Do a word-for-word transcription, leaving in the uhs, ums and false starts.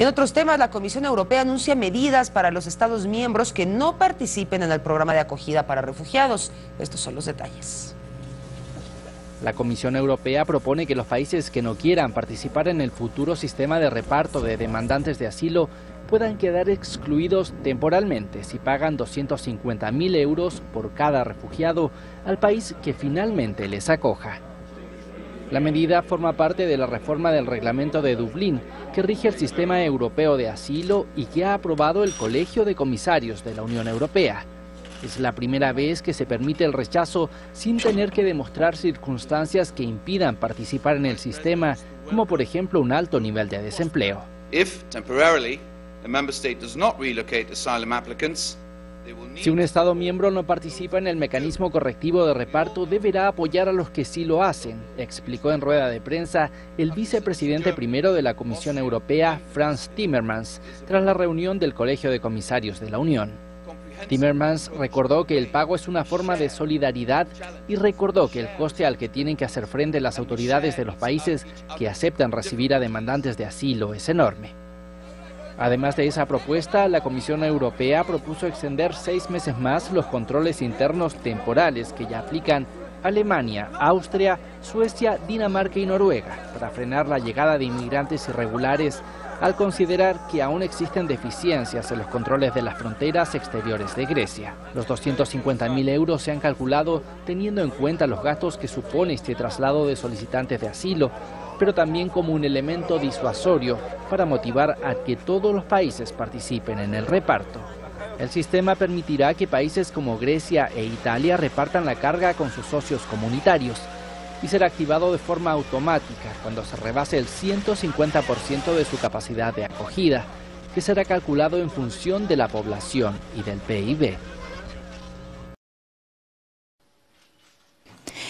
Y en otros temas, la Comisión Europea anuncia medidas para los Estados miembros que no participen en el programa de acogida para refugiados. Estos son los detalles. La Comisión Europea propone que los países que no quieran participar en el futuro sistema de reparto de demandantes de asilo puedan quedar excluidos temporalmente si pagan doscientos cincuenta mil euros por cada refugiado al país que finalmente les acoja. La medida forma parte de la reforma del Reglamento de Dublín, que rige el sistema europeo de asilo y que ha aprobado el Colegio de Comisarios de la Unión Europea. Es la primera vez que se permite el rechazo sin tener que demostrar circunstancias que impidan participar en el sistema, como por ejemplo un alto nivel de desempleo. Si un Estado miembro no participa en el mecanismo correctivo de reparto, deberá apoyar a los que sí lo hacen, explicó en rueda de prensa el vicepresidente primero de la Comisión Europea, Frans Timmermans, tras la reunión del Colegio de Comisarios de la Unión. Timmermans recordó que el pago es una forma de solidaridad y recordó que el coste al que tienen que hacer frente las autoridades de los países que aceptan recibir a demandantes de asilo es enorme. Además de esa propuesta, la Comisión Europea propuso extender seis meses más los controles internos temporales que ya aplican Alemania, Austria, Suecia, Dinamarca y Noruega para frenar la llegada de inmigrantes irregulares al considerar que aún existen deficiencias en los controles de las fronteras exteriores de Grecia. Los doscientos cincuenta mil euros se han calculado teniendo en cuenta los gastos que supone este traslado de solicitantes de asilo, pero también como un elemento disuasorio para motivar a que todos los países participen en el reparto. El sistema permitirá que países como Grecia e Italia repartan la carga con sus socios comunitarios y será activado de forma automática cuando se rebase el ciento cincuenta por ciento de su capacidad de acogida, que será calculado en función de la población y del P I B.